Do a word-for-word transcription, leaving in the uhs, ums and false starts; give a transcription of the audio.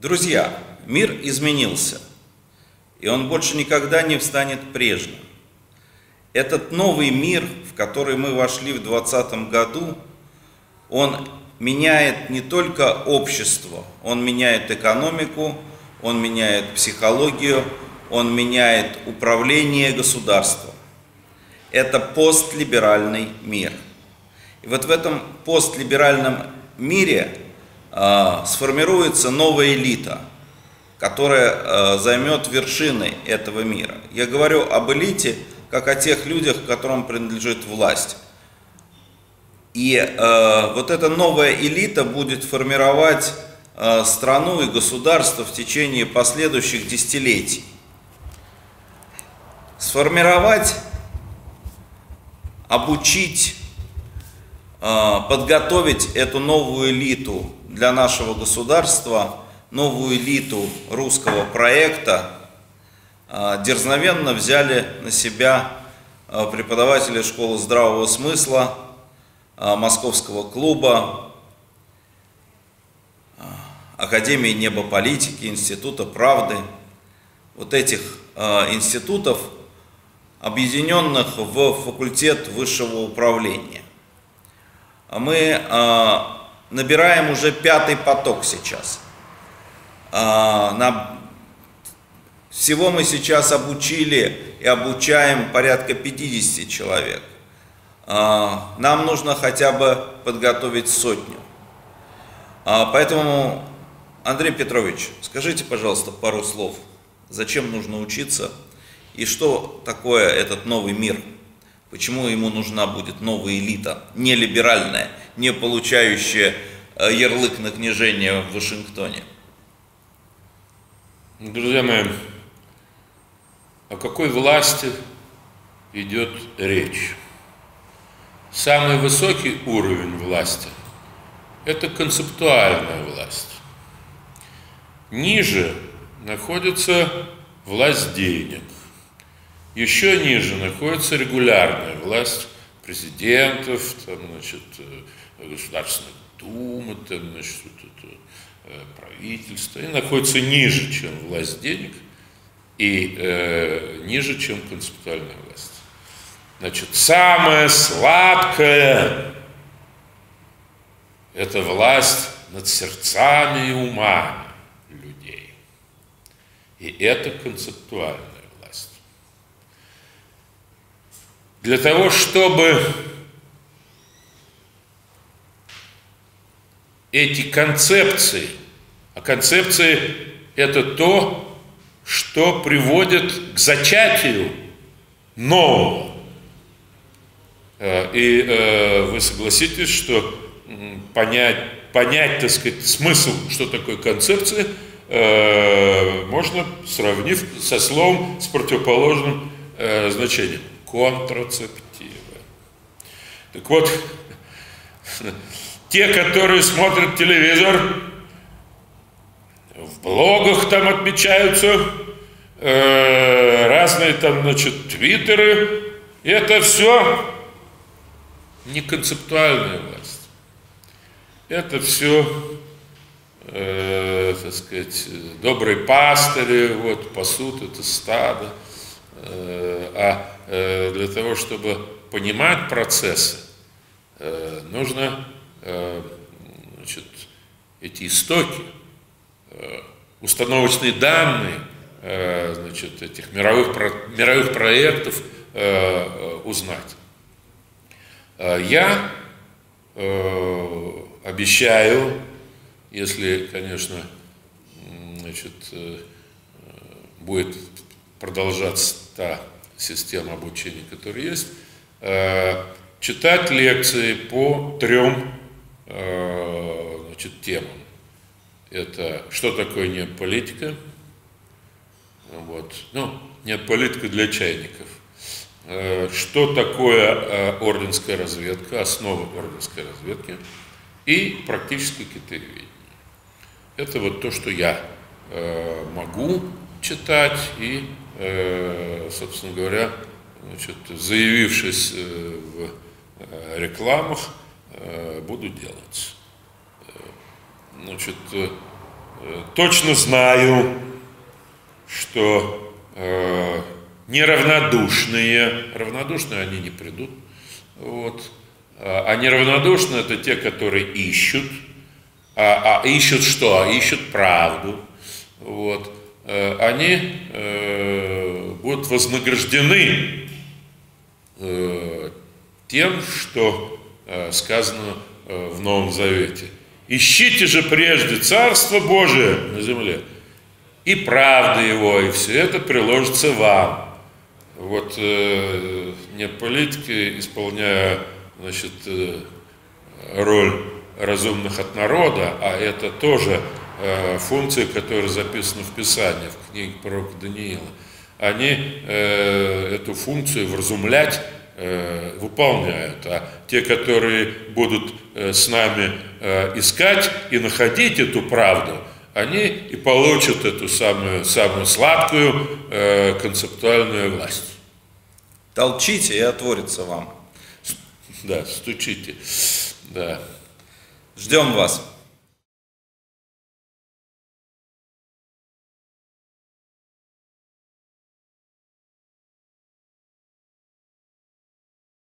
Друзья, мир изменился, и он больше никогда не встанет прежним. Этот новый мир, в который мы вошли в двадцатом году, он меняет не только общество, он меняет экономику, он меняет психологию, он меняет управление государством. Это постлиберальный мир. И вот в этом постлиберальном мире э, сформируется новая элита, которая э, займет вершины этого мира. Я говорю об элите как о тех людях, которым принадлежит власть. И э, вот эта новая элита будет формировать э, страну и государство в течение последующих десятилетий. Сформировать, обучить, э, подготовить эту новую элиту для нашего государства, новую элиту русского проекта, э, дерзновенно взяли на себя э, преподаватели Школы Здравого Смысла, Московского клуба, Академии Небополитики, Института Правды. Вот этих э, институтов, объединенных в факультет высшего управления. Мы э, набираем уже пятый поток сейчас. Э, на... Всего мы сейчас обучили и обучаем порядка пятидесяти человек. Нам нужно хотя бы подготовить сотню. Поэтому, Андрей Петрович, скажите, пожалуйста, пару слов. Зачем нужно учиться и что такое этот новый мир? Почему ему нужна будет новая элита, не либеральная, не получающая ярлык на княжение в Вашингтоне? Друзья мои, о какой власти идет речь? Самый высокий уровень власти – это концептуальная власть. Ниже находится власть денег. Еще ниже находится регулярная власть президентов, там, значит, Государственной Думы, там, значит, правительства. И находится ниже, чем власть денег, и э, ниже, чем концептуальная власть. Значит, самое сладкое – это власть над сердцами и умами людей. И это концептуальная власть. Для того, чтобы эти концепции, а концепции – это то, что приводит к зачатию нового. И э, вы согласитесь, что понять, понять, так сказать, смысл, что такое концепция, э, можно, сравнив со словом с противоположным э, значением. Контрацептивы. Так вот, те, которые смотрят телевизор, в блогах там отмечаются, э, разные там, значит, твиттеры, это все... не концептуальная власть. Это все, э, так сказать, добрые пастыри, вот, пасут это стадо. Э, а э, для того, чтобы понимать процессы, э, нужно э, значит, эти истоки, э, установочные данные э, значит, этих мировых, мировых проектов э, узнать. Я э, обещаю, если, конечно, значит, э, будет продолжаться та система обучения, которая есть, э, читать лекции по трем э, значит, темам. Это что такое неополитика? Вот. Ну, неополитика для чайников. Что такое орденская разведка, основы орденской разведки и практическое китаеведение. Это вот то, что я могу читать и, собственно говоря, значит, заявившись в рекламах, буду делать. Значит, точно знаю, что э, неравнодушные, равнодушные они не придут, вот, а неравнодушные — это те, которые ищут, а, а ищут что? Ищут правду, вот, э, они э, будут вознаграждены э, тем, что э, сказано э, в Новом Завете. Ищите же прежде Царство Божие на земле, и правда Его, и все это приложится вам. Вот э, мне политики, исполняя, значит, э, роль разумных от народа, а это тоже э, функция, которая записана в Писании, в книге пророка Даниила, они э, эту функцию вразумлять выполняют, а те, которые будут с нами искать и находить эту правду, они и получат эту самую, самую сладкую концептуальную власть. Толчите, и отворится вам. Да, стучите. Да. Ждем вас.